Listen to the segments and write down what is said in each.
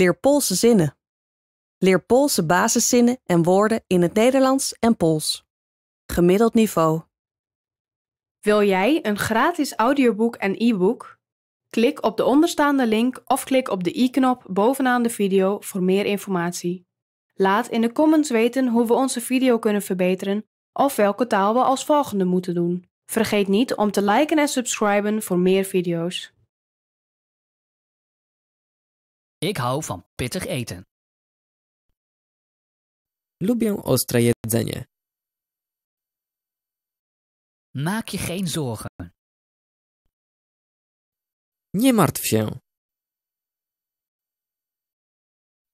Leer Poolse zinnen. Leer Poolse basiszinnen en woorden in het Nederlands en Pools. Gemiddeld niveau. Wil jij een gratis audioboek en e-book? Klik op de onderstaande link of klik op de i-knop bovenaan de video voor meer informatie. Laat in de comments weten hoe we onze video kunnen verbeteren of welke taal we als volgende moeten doen. Vergeet niet om te liken en subscriben voor meer video's. Ik hou van pittig eten. Lubię ostre jedzenie. Maak je geen zorgen. Nie martw się.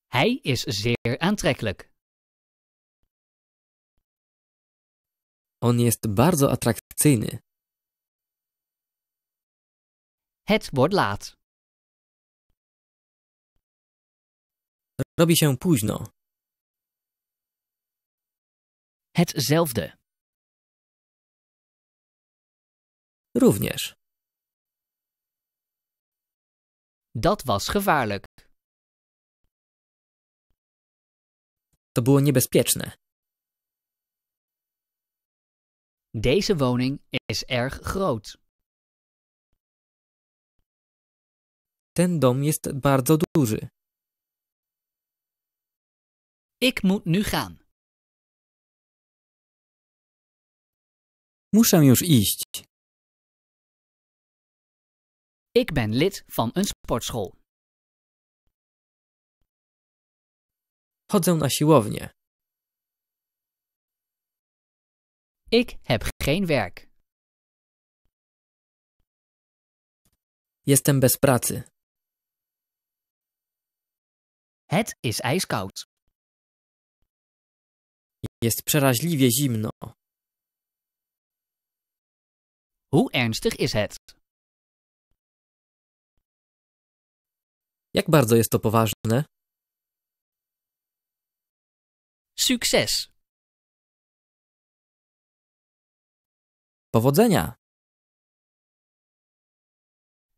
Hij is zeer aantrekkelijk. On jest bardzo atrakcyjny. Het wordt laat. Robi się późno. Hetzelfde. Również. Dat was gevaarlijk. To było niebezpieczne. Deze woning is erg groot. Ten dom jest bardzo duży. Ik moet nu gaan. Muszę już iść. Ik ben lid van een sportschool. Chodzę na siłownię. Ik heb geen werk. Jestem bez pracy. Het is ijskoud. Jest przeraźliwie zimno. Hoe ernstig is het? Jak bardzo jest to poważne? Succes! Powodzenia!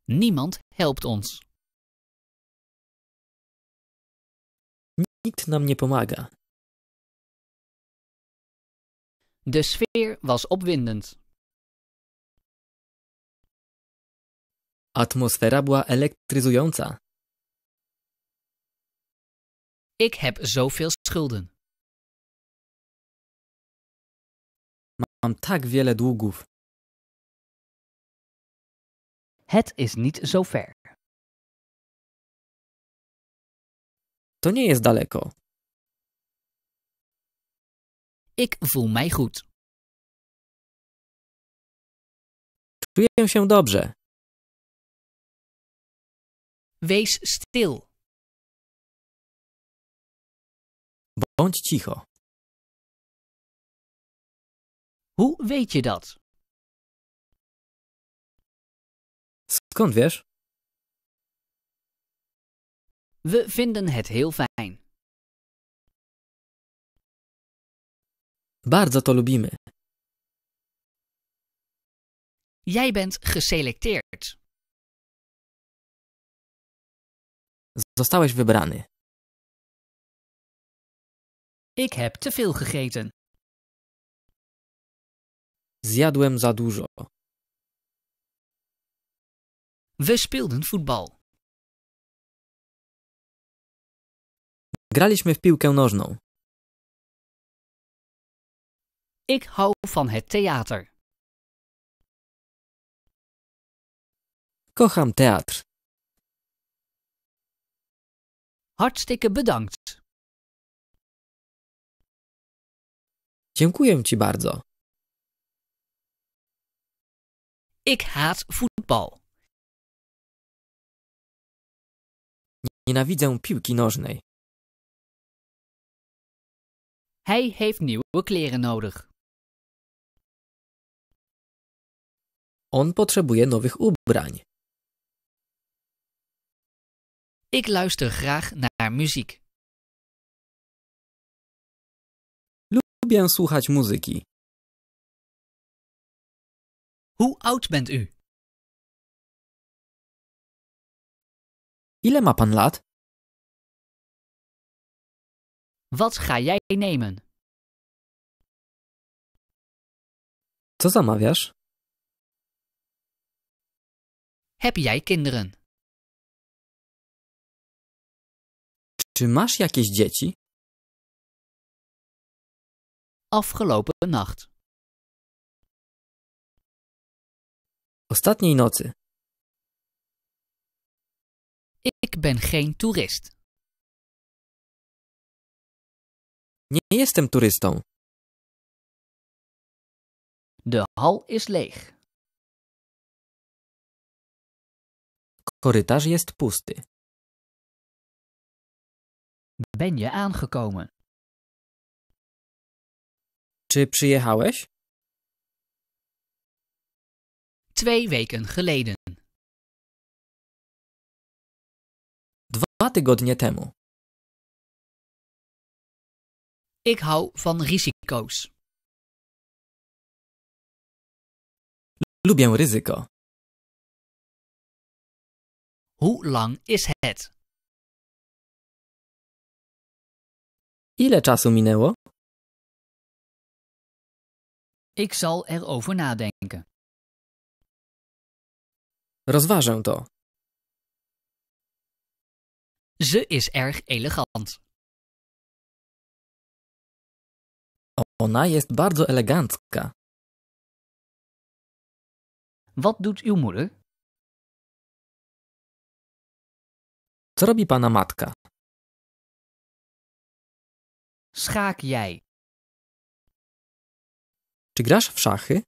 Niemand helpt ons. Nikt nam nie pomaga. De sfeer was opwindend. Atmosfera była elektryzująca. Ik heb zoveel schulden. Mam tak wiele długów. Het is niet zo ver. To nie jest daleko. Ik voel mij goed. Czuję się dobrze. Wees stil. Bądź cicho. Hoe weet je dat? Skąd wiesz? We vinden het heel fijn. Bardzo to lubimy. Jij bent geselecteerd. Zostałeś wybrany. Ik heb te veel gegeten. Zjadłem za dużo. We speelden voetbal. Graliśmy w piłkę nożną. Ik hou van het theater. Kocham teatr. Hartstikke bedankt. Dziękuję ci bardzo. Ik haat voetbal. Nienawidzę piłki nożnej. Hij heeft nieuwe kleren nodig. On potrzebuje nowych ubrań. Ik luister graag naar muziek. Lubię słuchać muzyki. Hoe oud bent u? Ile ma pan lat? Wat ga jij nemen? Co zamawiasz? Heb jij kinderen? Czy masz jakieś dzieci? Afgelopen nacht. Ostatniej nocy. Ik ben geen toerist. Nie jestem turystą. De hal is leeg. Korytarz jest pusty. Ben je aangekomen? Czy przyjechałeś? 2 weken geleden. 2 tygodnie temu. Ik hou van risico's. Lubię ryzyko. Hoe lang is het? Ile czasu minęło? Ik zal erover nadenken. Rozważę to. Ze is erg elegant. Ona jest bardzo elegancka. Wat doet uw moeder? Co robi pana matka? Schaak jij? Czy grasz w szachy?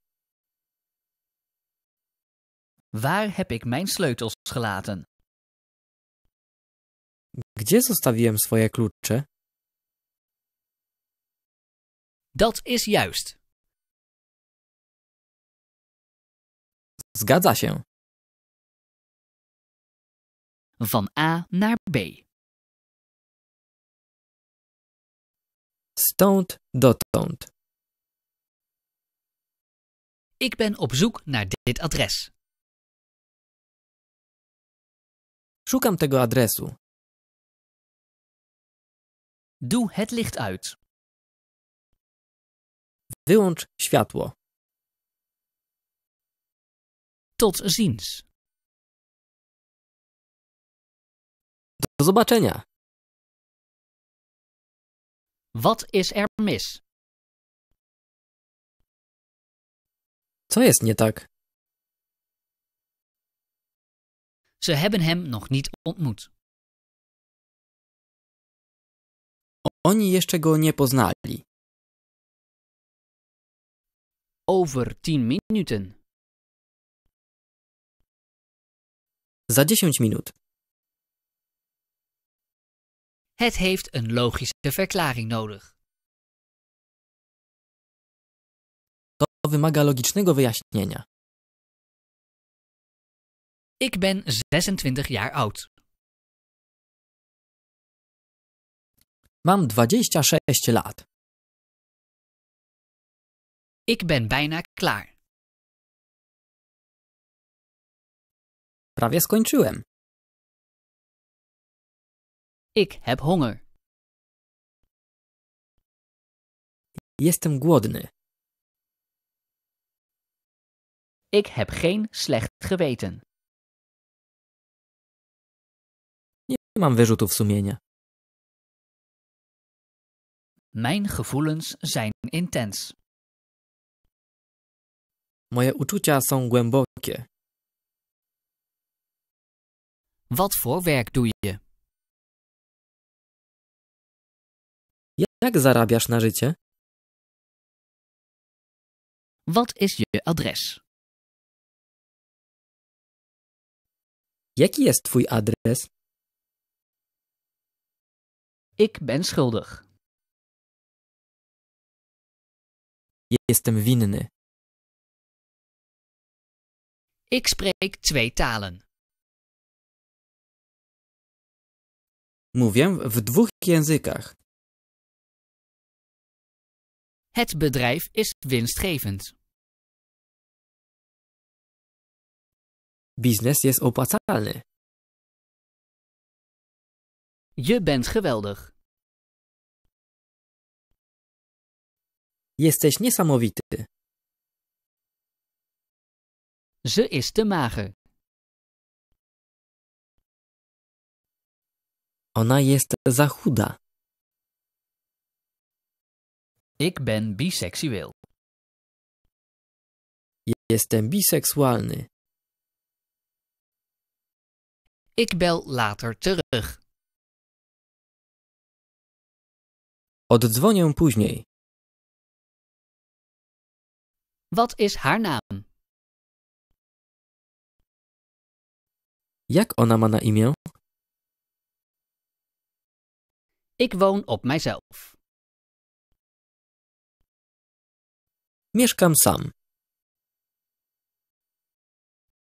Waar heb ik mijn sleutels gelaten? Gdzie zostawiłem swoje klucze? Dat is juist. Zgadza się. Van A naar B. Stąd dotąd. Ik ben op zoek naar dit adres. Szukam tego adresu. Doe het licht uit. Wyłącz światło. Tot ziens. Do zobaczenia. Wat is er mis? Co jest nie tak? Ze hebben hem nog niet ontmoet. Oni jeszcze go nie poznali. Over 10 minuten. Za 10 minut. Het heeft een logische verklaring nodig. To wymaga logicznego wyjaśnienia. Ik ben 26 jaar oud. Mam 26 lat. Ik ben bijna klaar. Prawie skończyłem. Ik heb honger. Jestem głodny. Ik heb geen slecht geweten. Nie mam wyrzutów sumienia. Mijn gevoelens zijn intens. Moje uczucia są głębokie. Wat voor werk doe je? Jak zarabiasz na życie? Wat is je adres? Jaki jest twój adres? Ik ben schuldig. Jestem winny. Ik spreek 2 talen. Mówię w 2 językach. Het bedrijf is winstgevend. Biznes jest opłacalny. Je bent geweldig. Jesteś niesamowity. Ze is te mager. Ona jest za chuda. Ik ben biseksueel. Jestem biseksualny. Ik bel later terug. Oddzwonię później. Wat is haar naam? Jak ona ma na imię? Ik woon op mijzelf. Mieszkam sam.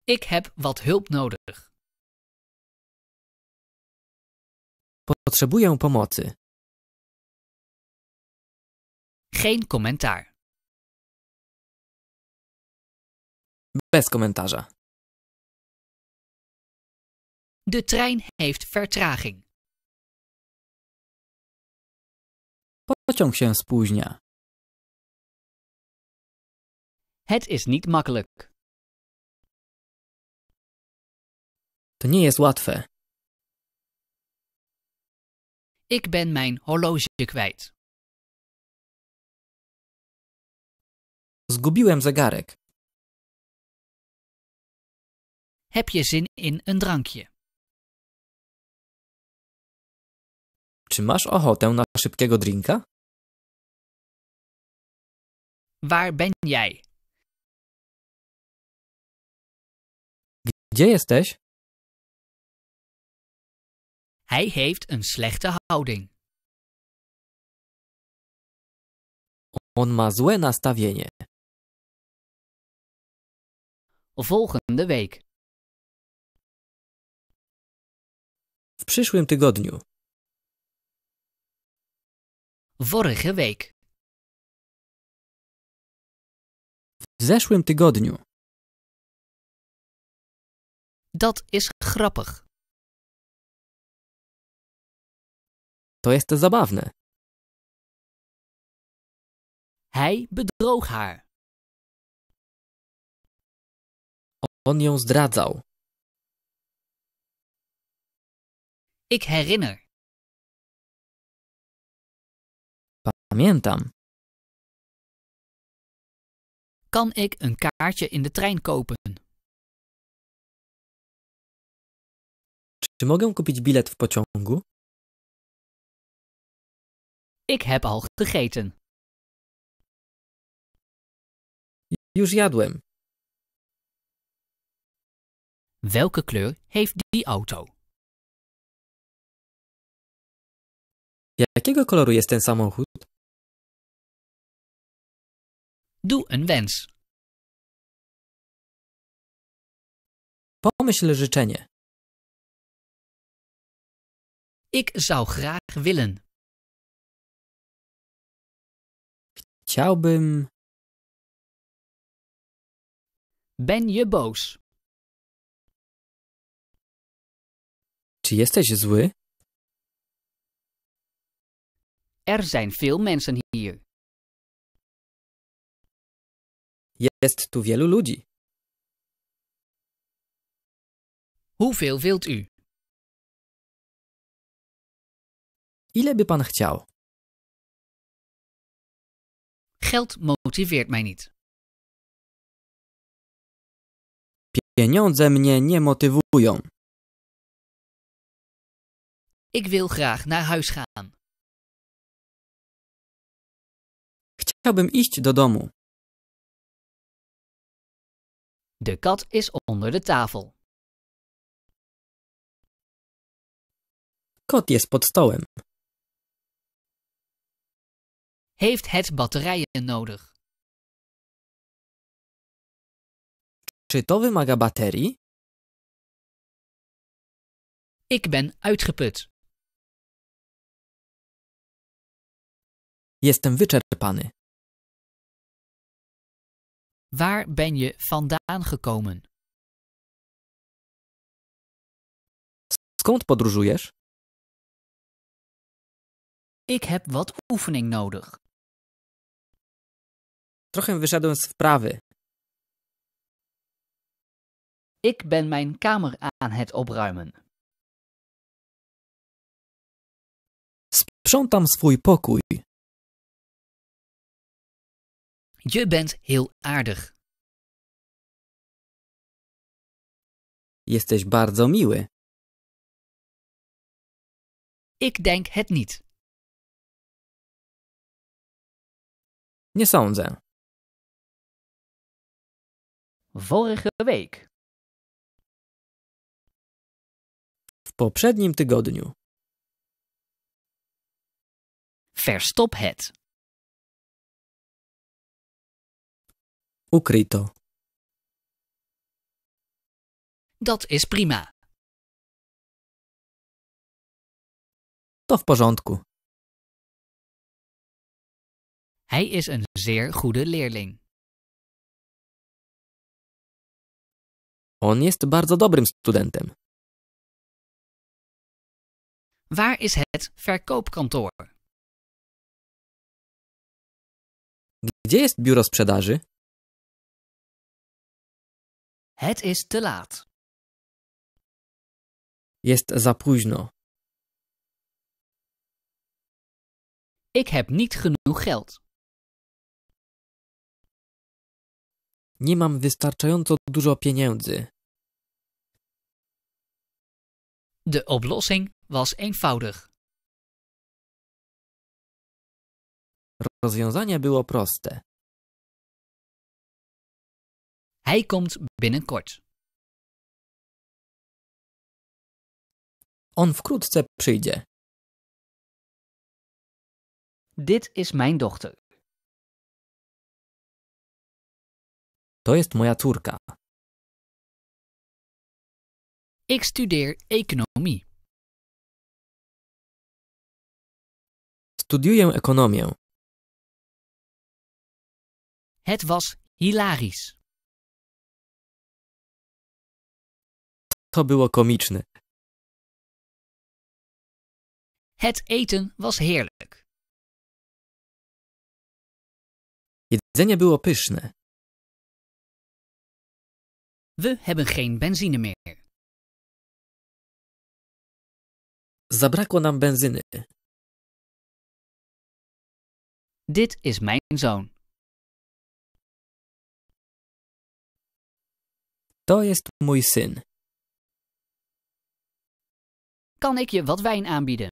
Ik heb wat hulp nodig. Potrzebuję pomocy. Geen commentaar. Bez komentarza. De trein heeft vertraging. Pociąg się spóźnia. Het is niet makkelijk. To nie jest łatwe. Ik ben mijn horloge kwijt. Zgubiłem zegarek. Heb je zin in een drankje? Czy masz ochotę na szybkiego drinka? Waar ben jij? Gdzie jesteś? Hij heeft een slechte houding. On ma złe nastawienie. Volgende week. W przyszłym tygodniu. Vorige week. W zeszłym tygodniu. Dat is grappig. To jest zabawne. Hij bedroog haar. On ją zdradzał. Ik herinner. Pamiętam. Kan ik een kaartje in de trein kopen? Czy mogę kupić bilet w pociągu? Ik heb al gegeten. Już jadłem. Welke kleur heeft die auto? Jakiego koloru jest ten samochód? Doe een wens. Pomyśl życzenie. Ik zou graag willen. Chciałbym... Ben je boos? Czy jesteś zły? Er zijn veel mensen hier. Jest tu wielu ludzi. Hoeveel wilt u? Ile by pan chciał? Geld motiveert mij niet. Pieniądze mnie nie motywują. Ik wil graag naar huis gaan. Chciałbym iść do domu. De kat is onder de tafel. Kot jest pod stołem. Heeft het batterijen nodig? Czy to wymaga baterii? Ik ben uitgeput. Jestem wyczerpany. Waar ben je vandaan gekomen? Skąd podróżujesz? Ik heb wat oefening nodig. Trochę wyszedłem z wprawy. Ik ben mijn kamer aan het opruimen. Sprzątam swój pokój. Je bent heel aardig. Jesteś bardzo miły. Ik denk het niet. Nie sądzę. Vorige week. W poprzednim tygodniu. Verstop het. Ukryj to. Dat is prima. To w porządku. Hij is een zeer goede leerling. On jest bardzo dobrym studentem. Waar is het verkoopkantoor? Gdzie jest biuro sprzedaży? Het is te laat. Jest za późno. Ik heb niet genoeg geld. Nie mam wystarczająco dużo pieniędzy. De oplossing was eenvoudig. Rozwiązanie było proste. Hij komt binnenkort. On wkrótce przyjdzie. Dit is mijn dochter. To jest moja córka. Ik studeer economie. Studiuję ekonomię. Het was hilarisch. To było komiczne. Het eten was heerlijk. Jedzenie było pyszne. We hebben geen benzine meer. Zabrakło nam benzyny. Dit is mijn zoon. To jest mój syn. Kan ik je wat wijn aanbieden?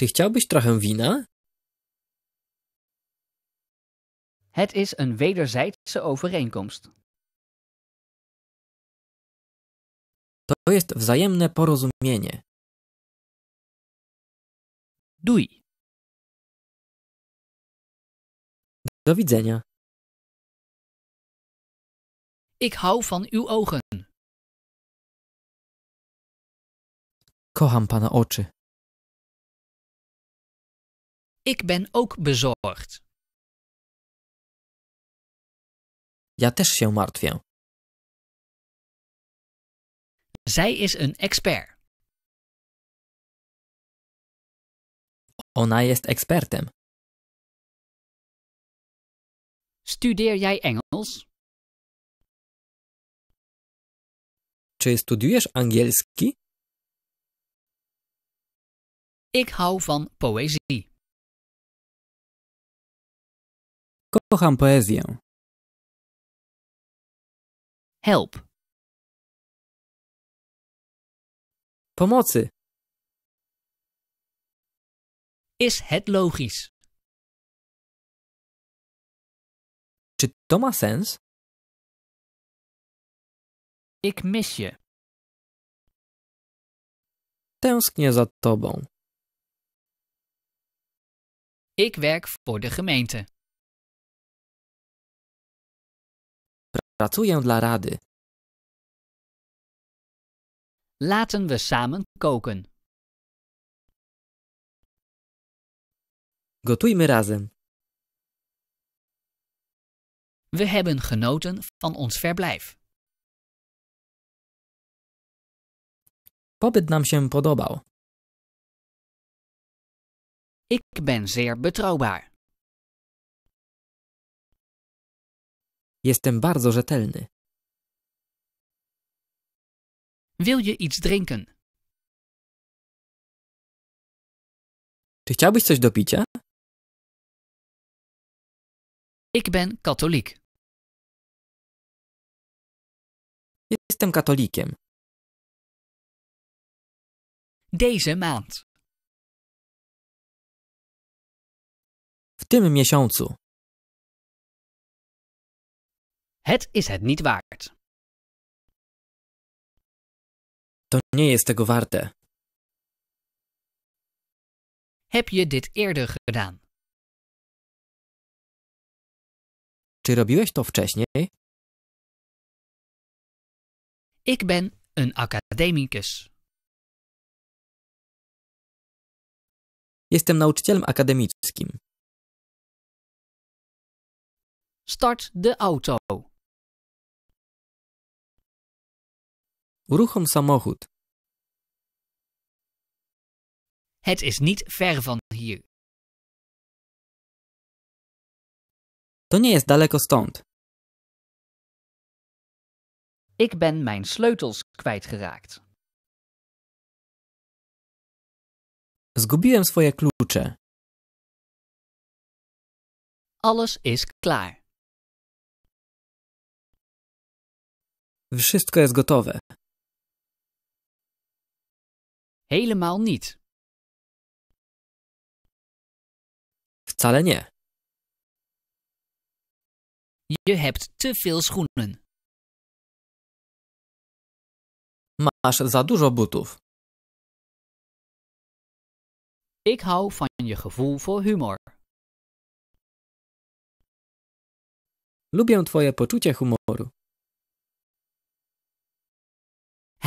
Czy chciałbyś trochę wina? Het is een wederzijdse overeenkomst. To jest wzajemne porozumienie. Doei. Do widzenia. Ik hou van uw ogen. Kocham pana oczy. Ik ben ook bezorgd. Ja też się martwię. Zij is een expert. Ona jest ekspertem. Studeer jij Engels? Czy studiujesz angielski? Ik hou van poëzie. Kocham poezję. Help. Pomocy. Is het logisch? Czy to ma sens? Ik mis je. Tęsknię za tobą. Ik werk voor de gemeente. Pracuję dla rady. Laten we samen koken. Gotujmy razem. We hebben genoten van ons verblijf. Pobyt nam się podobał. Ik ben zeer betrouwbaar. Jestem bardzo rzetelny. Wil je iets drinken? Czy chciałbyś coś do picia? Ik ben katholiek. Jestem katolikiem. Deze maand. W tym miesiącu. Het is het niet waard. To nie jest tego warte. Heb je dit eerder gedaan? Czy robiłeś to wcześniej? Ik ben een academicus. Jestem nauczycielem akademickim. Start de auto. Uruchom samochód. Het is niet ver van hier. To nie jest daleko stąd. Ik ben mijn sleutels kwijtgeraakt. Zgubiłem swoje klucze. Alles is klaar. Wszystko jest gotowe. Helemaal niet. Wcale nie. Je hebt te veel schoenen. Masz za dużo butów. Ik hou van je gevoel voor humor. Lubię twoje poczucie humoru.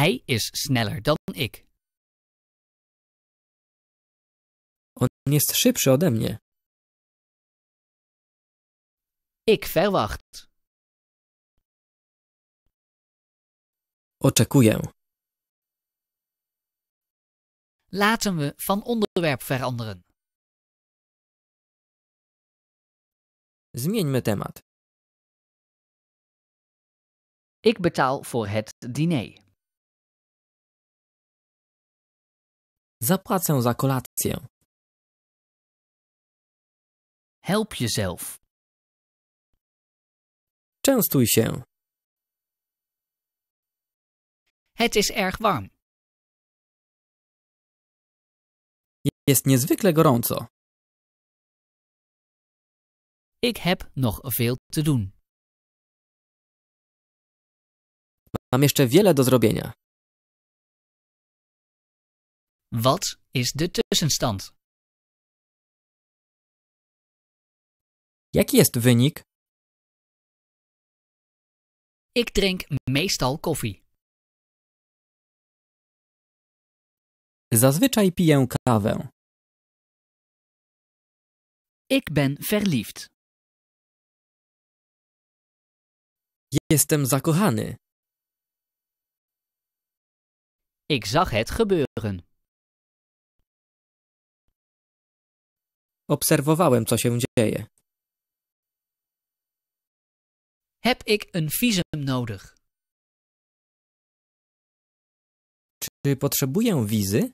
Hij is sneller dan ik. On jest szybszy ode mnie. Ik verwacht. Oczekuję. Laten we van onderwerp veranderen. Zmieńmy temat. Ik betaal voor het diner. Zapłacę za kolację. Help jezelf. Częstuj się. Het is erg warm. Jest niezwykle gorąco. Ik heb nog veel te doen. Mam jeszcze wiele do zrobienia. Wat is de tussenstand? Jaki jest wynik? Ik drink meestal koffie. Zazwyczaj piję kawę. Ik ben verliefd. Jestem zakochany. Ik zag het gebeuren. Obserwowałem, co się dzieje. Heb ik een visum nodig? Czy potrzebuję wizy?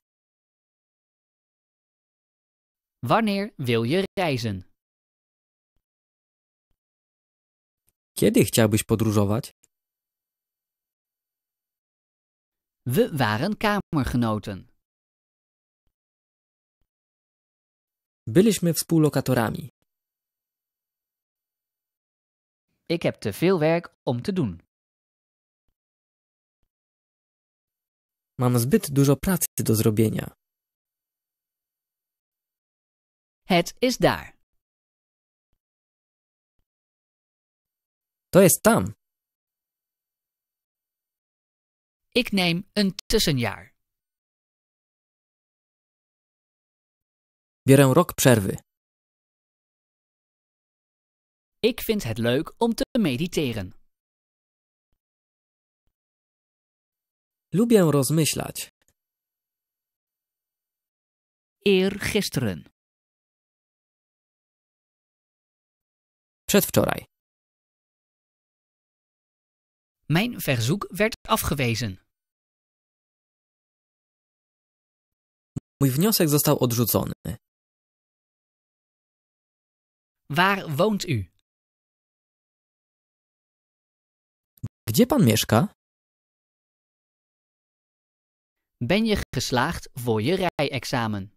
Wanneer wil je reizen? Kiedy chciałbyś podróżować? We waren kamergenoten. Byliśmy współlokatorami. Ik heb te veel werk om te doen. Mam zbyt dużo pracy do zrobienia. Het is daar. To jest tam. Ik neem een tussenjaar. Biorę rok przerwy. Ik vind het leuk om te mediteren. Lubię rozmyślać. Eergisteren. Przedwczoraj. Mijn verzoek werd afgewezen. Mój wniosek został odrzucony. Waar woont u? Gdzie pan mieszka? Ben je geslaagd voor je rijexamen?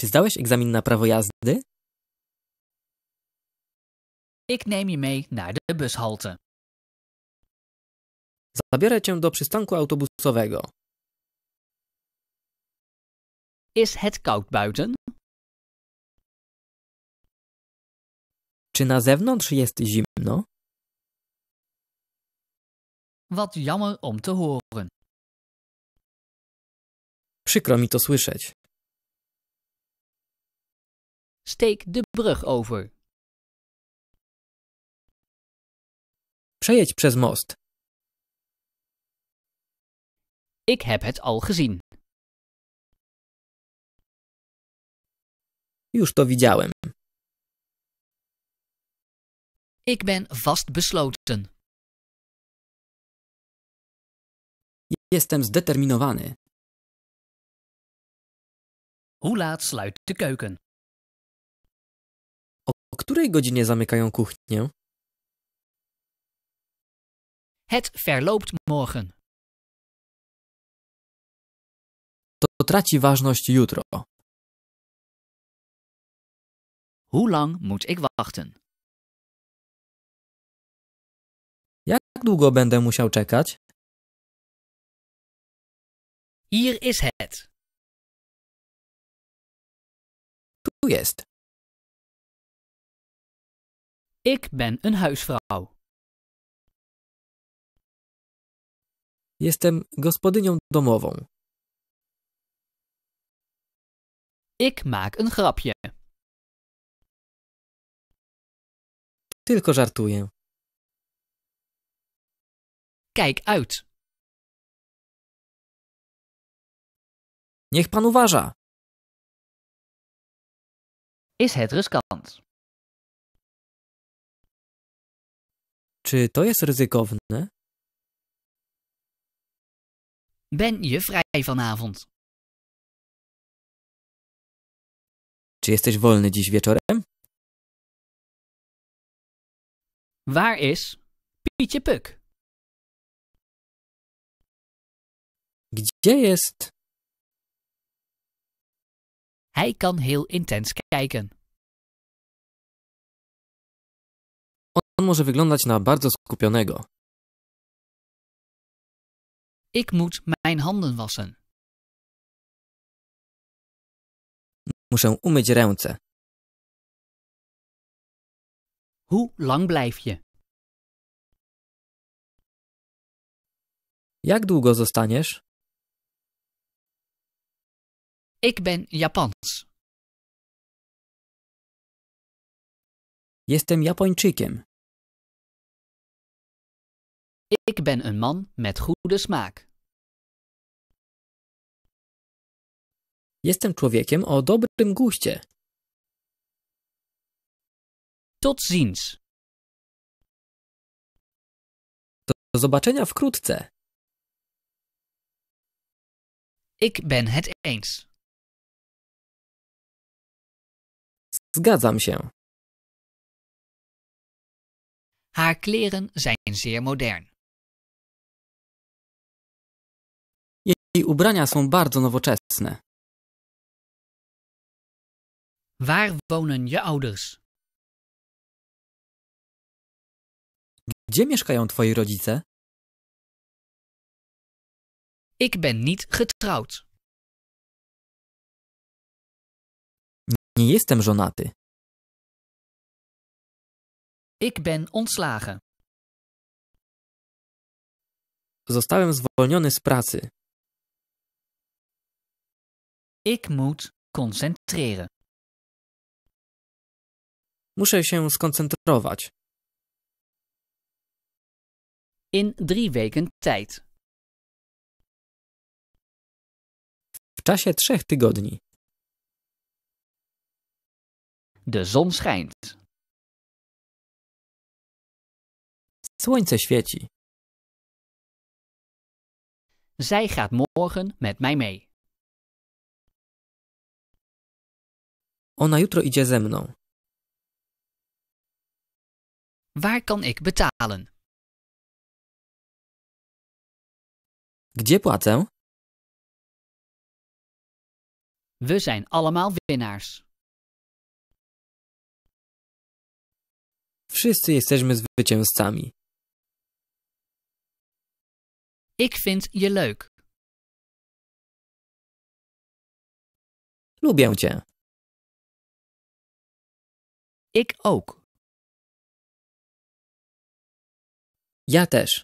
Czy zdałeś egzamin na prawo jazdy? Ik neem je mee naar de bushalte. Zabiorę cię do przystanku autobusowego. Is het koud buiten? Czy na zewnątrz jest zimno? Wat jammer om te horen. Przykro mi to słyszeć. Steek de brug over. Przejedź przez most. Ik heb het al gezien. Już to widziałem. Ik ben vastbesloten. Jestem zdeterminowany. Hoe laat sluit de keuken? O której godzinie zamykają kuchnię? Het verloopt morgen. To traci ważność jutro. Hoe lang moet ik wachten? Jak długo będę musiał czekać? Hier is het. Tu jest. Ik ben een huisvrouw. Jestem gospodynią domową. Ik maak een grapje. Tylko żartuję. Kijk uit. Niech pan uważa. Is het riskant? Czy to jest ryzykowne? Ben je vrij vanavond? Czy jesteś wolny dziś wieczorem? Waar is Pietje Puk? Gdzie jest? Hij kan heel intens kijken. On może wyglądać na bardzo skupionego. Ik moet mijn handen wassen. Muszę umyć ręce. Hoe lang blijf je? Jak długo zostaniesz? Ik ben Japans. Jestem Japończykiem. Ik ben een man met goede smaak. Jestem człowiekiem o dobrym guście. Tot ziens. Do zobaczenia wkrótce. Ik ben het eens. Zgadzam się. Haar kleren zijn zeer modern. Jej ubrania są bardzo nowoczesne. Waar wonen je ouders? Gdzie mieszkają twoi rodzice? Ik ben niet getrouwd. Nie jestem żonaty. Ik ben ontslagen. Zostałem zwolniony z pracy. Ik moet concentreren. Muszę się skoncentrować. In 3 weken tijd. W czasie 3 tygodni. De zon schijnt. Słońce świeci. Zij gaat morgen met mij mee. Ona jutro idzie ze mną. Waar kan ik betalen? Gdzie płacę? We zijn allemaal winnaars. Wszyscy jesteśmy zwycięzcami. Ik vind je leuk. Lubię cię. Ik ook. Ja też.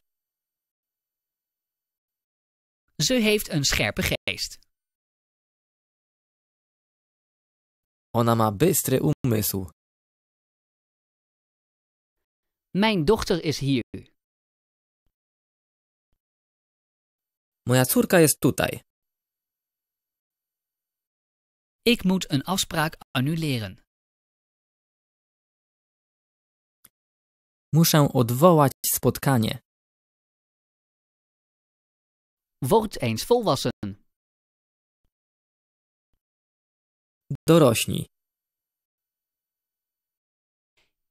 Ze heeft een scherpe geest. Ona ma bystry umysł. Mijn dochter is hier. Moja córka jest tutaj. Ik moet een afspraak annuleren. Muszę odwołać spotkanie. Word eens volwassen. Dorośnij.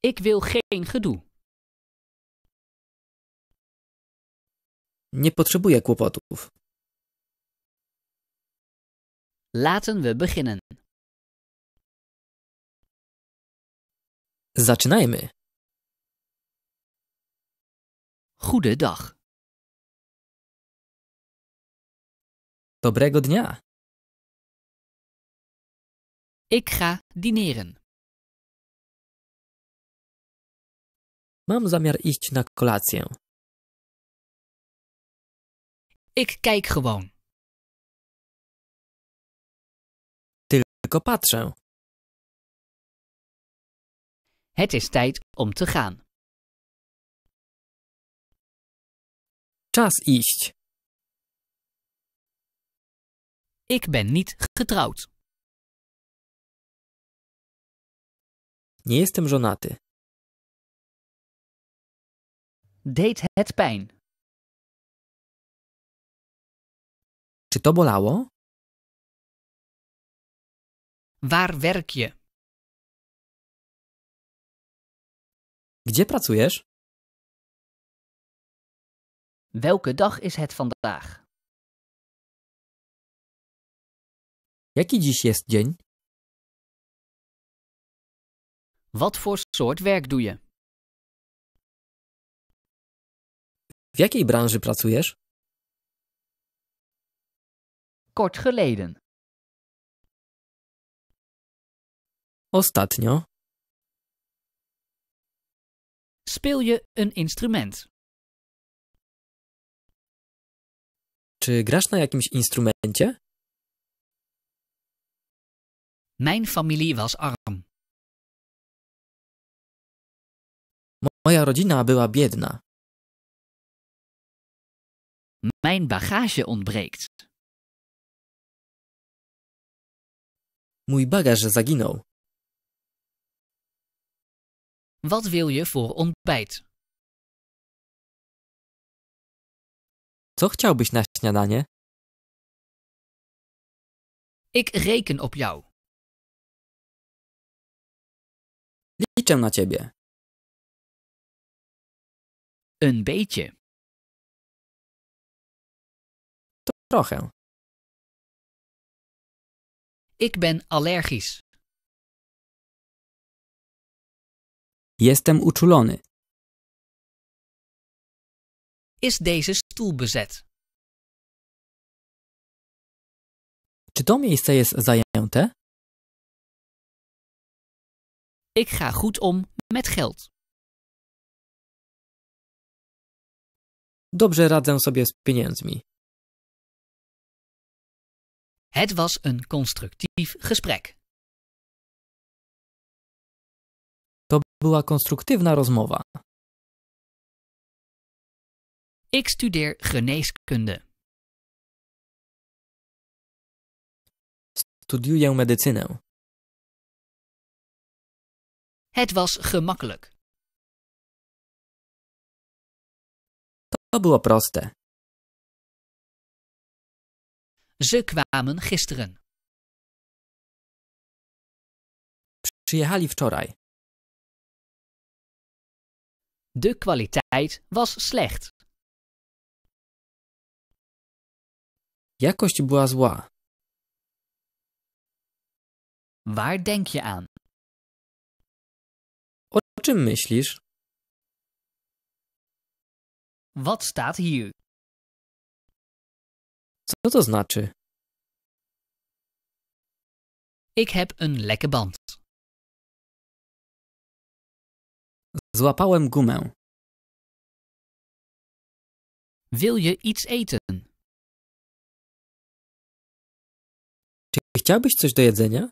Ik wil geen gedoe. Nie potrzebuję kłopotów. Laten we beginnen. Zaczynajmy. Goedendag. Dobrego dnia. Ik ga dineren. Mam zamiar iść na kolację. Ik kijk gewoon. Tylko patrzę. Het is tijd om te gaan. Czas iść. Ik ben niet getrouwd. Nie jestem żonaty. Deed het pijn? Czy to bolało? Waar werk je? Gdzie pracujesz? Welke dag is het vandaag? Jaki dziś jest dzień? Wat voor soort werk doe je? W jakiej branży pracujesz? Kort geleden. Ostatnio. Speel je een instrument? Czy grasz na jakimś instrumencie? Mijn familie was arm. Moja rodzina była biedna. Mijn bagage ontbreekt. Mój bagaż zaginął. Wat wil je voor ontbijt? Co chciałbyś na śniadanie? Ik reken op jou. Liczę na ciebie. Een beetje. Trochę. Ik ben allergisch. Jestem uczulony. Is deze stoel bezet? Czy to miejsce jest zajęte? Ik ga goed om met geld. Dobrze radzę sobie z pieniędzmi. Het was een constructief gesprek. To była konstruktywna rozmowa. Ik studeer geneeskunde. Studiuję medycynę. Het was gemakkelijk. To było proste. Ze kwamen gisteren. Przyjechali wczoraj. De kwaliteit was slecht. Jakość była zła. Waar denk je aan? O czym myślisz? Wat staat hier? Co to znaczy? Ik heb een lekke band. Złapałem gumę. Wil je iets eten? Czy chciałbyś coś do jedzenia?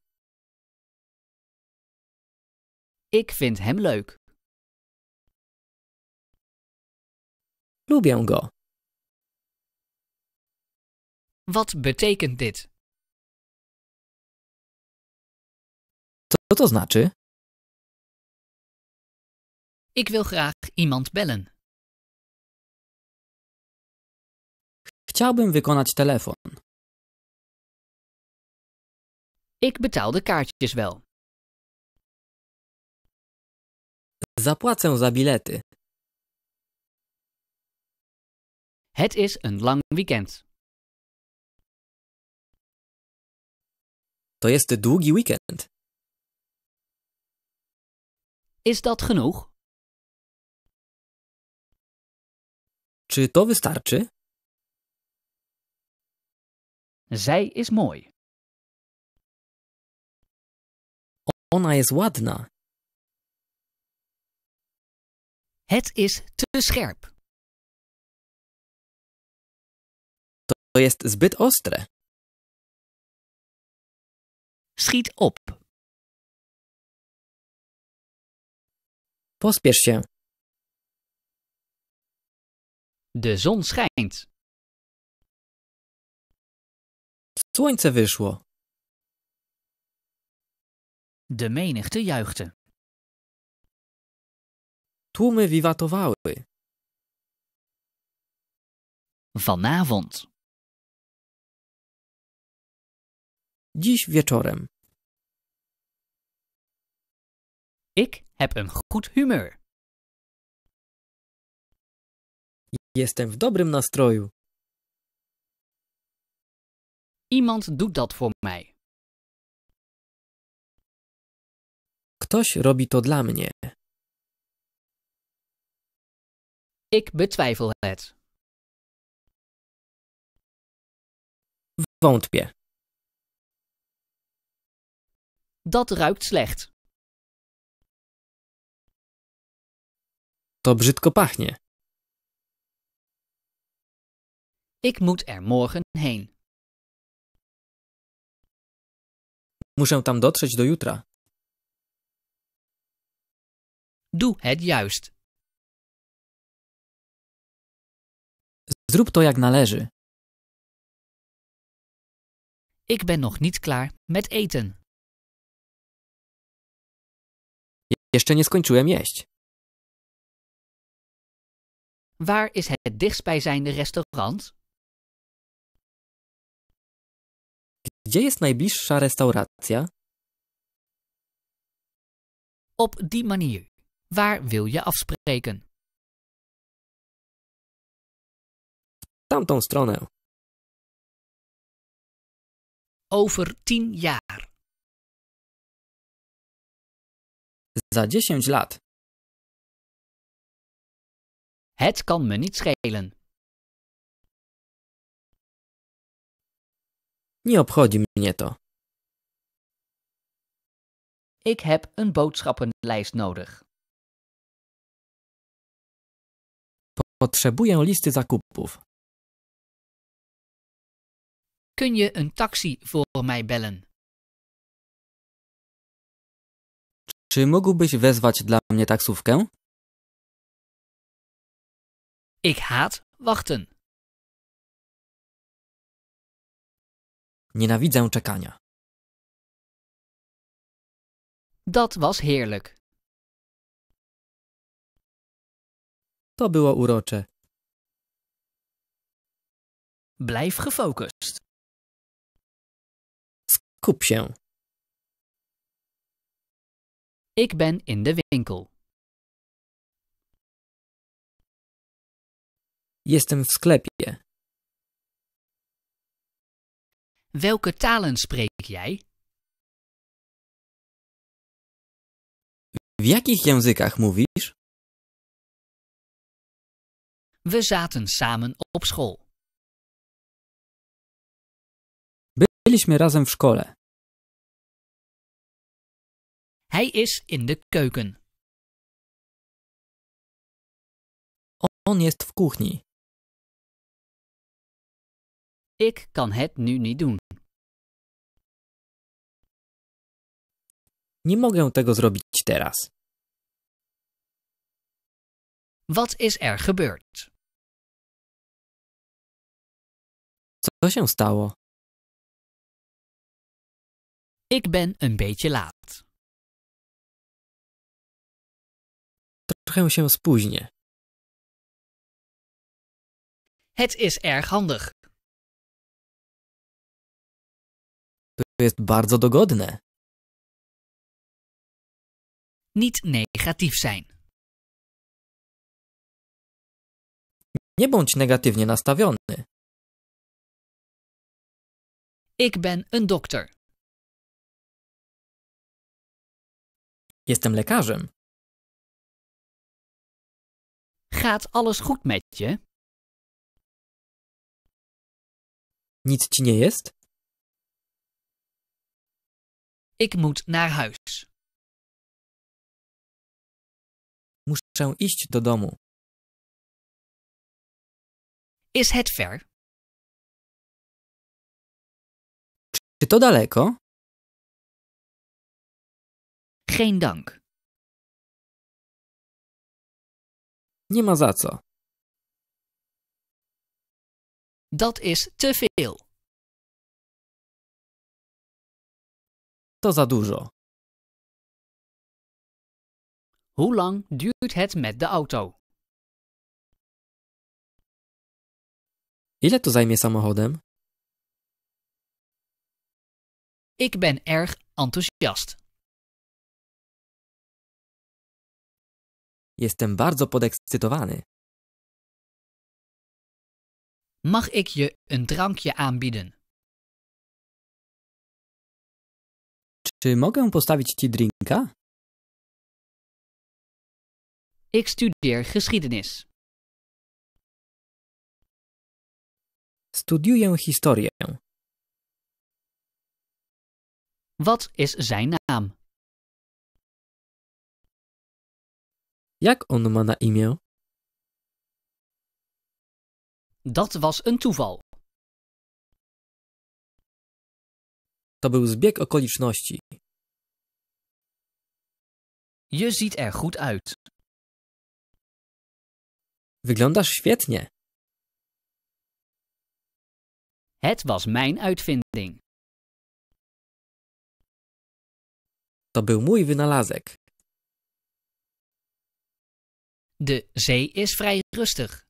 Ik vind hem leuk. Lubię go. Wat betekent dit? Co to znaczy? Ik wil graag iemand bellen. Chciałbym wykonać telefon. Ik betaal de kaartjes wel. Zapłacę za bilety. Het is een lang weekend. To jest długi weekend. Is dat genoeg? Czy to wystarczy? Zij is mooi. Ona jest ładna. Het is te scherp. To jest zbyt ostre. Schiet op. Pospiesz się. De zon schijnt. Słońce wyszło. De menigte juichte. Tłumy wiwatowały. Vanavond. Dziś wieczorem. Ik heb een goed humeur. Jestem w dobrym nastroju. Iemand doet dat voor mij. Ktoś robi to dla mnie. Ik betwijfel het. Wątpię. Dat ruikt slecht. To brzydko pachnie. Ik moet er morgen heen. Muszę tam dotrzeć do jutra. Doe het juist. Zrób to jak należy. Ik ben nog niet klaar met eten. Jeszcze nie skończyłem jeść. Waar is het dichtstbijzijnde restaurant? Gdzie jest najbliższa restauracja? Op die manier. Waar wil je afspreken? W tamtą stronę. Over 10 jaar. Za 10 lat. Het kan me niet schelen. Nie obchodzi mnie to. Ik heb een boodschappenlijst nodig. Potrzebuję listy zakupów. Kun je een taxi voor mij bellen? Czy mógłbyś wezwać dla mnie taksówkę? Ik haat wachten. Nienawidzę czekania. Dat was heerlijk. To było urocze. Blijf gefocust. Skup się. Ik ben in de winkel. Jestem w sklepie. Welke talen spreek jij? W jakich językach mówisz? We zaten samen op school. Byliśmy razem w szkole. Hij is in de keuken. On jest w kuchni. Ik kan het nu niet doen. Nie mogę tego zrobić teraz. Wat is er gebeurd? Co się stało? Ik ben een beetje laat. Trochę się spóźnię. Het is erg handig. To jest bardzo dogodne. Niet negatief zijn. Nie bądź negatywnie nastawiony. Ik ben een dokter. Jestem lekarzem. Gaat alles goed met je? Nic ci nie jest? Ik moet naar huis. Muszę iść do domu. Is het ver? Czy to daleko? Geen dank. Nie ma za co. Dat is te veel. To za dużo. Hoe lang duurt het met de auto? Ile to zajmie samochodem? Ik ben erg enthousiast. Jestem bardzo podekscytowany. Mag ik je een drankje aanbieden? Czy mogę postawić ci drinka? Ik studeer geschiedenis. Studiuję historię. Wat is zijn naam? Jak on ma na imię? Dat was een toeval. To był zbieg okoliczności. Je ziet er goed uit. Wyglądasz świetnie. Het was mijn uitvinding. To był mój wynalazek. De zee is vrij rustig.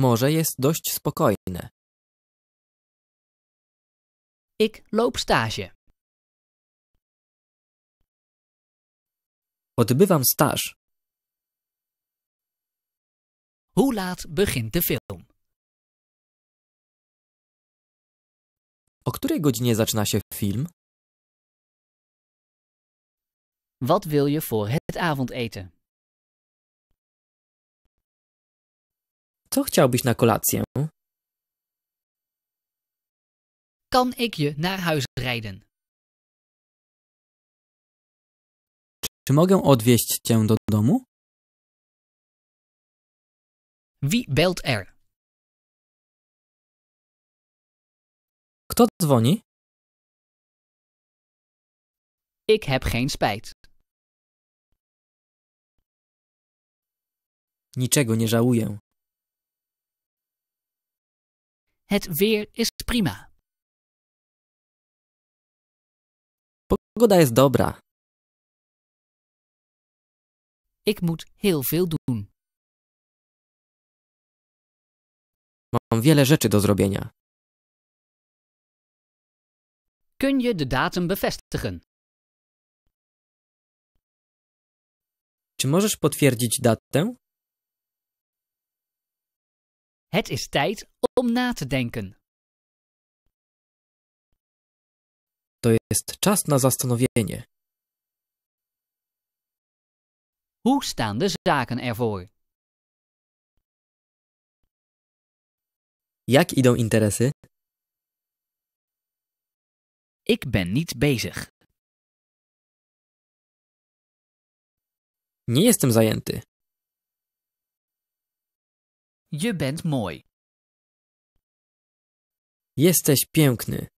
Morze jest dość spokojne. Ik loop stage. Odbywam staż. Hoe laat begint de film? O której godzinie zaczyna się film? Wat wil je voor het avondeten? Co chciałbyś na kolację? Kan ik je naar huis rijden? Czy mogę odwieźć cię do domu? Wie belt er? Kto dzwoni? Ik heb geen spijt. Niczego nie żałuję. Het weer is prima. Pogoda jest dobra. Ik moet heel veel doen. Mam wiele rzeczy do zrobienia. Kun je de datum bevestigen? Czy możesz potwierdzić datę? Het is tijd om na te denken. To jest czas na zastanowienie. Hoe staan de zaken ervoor? Jak idą interesy? Ik ben niet bezig. Nie jestem zajęty. Je bent mooi. Jesteś piękny.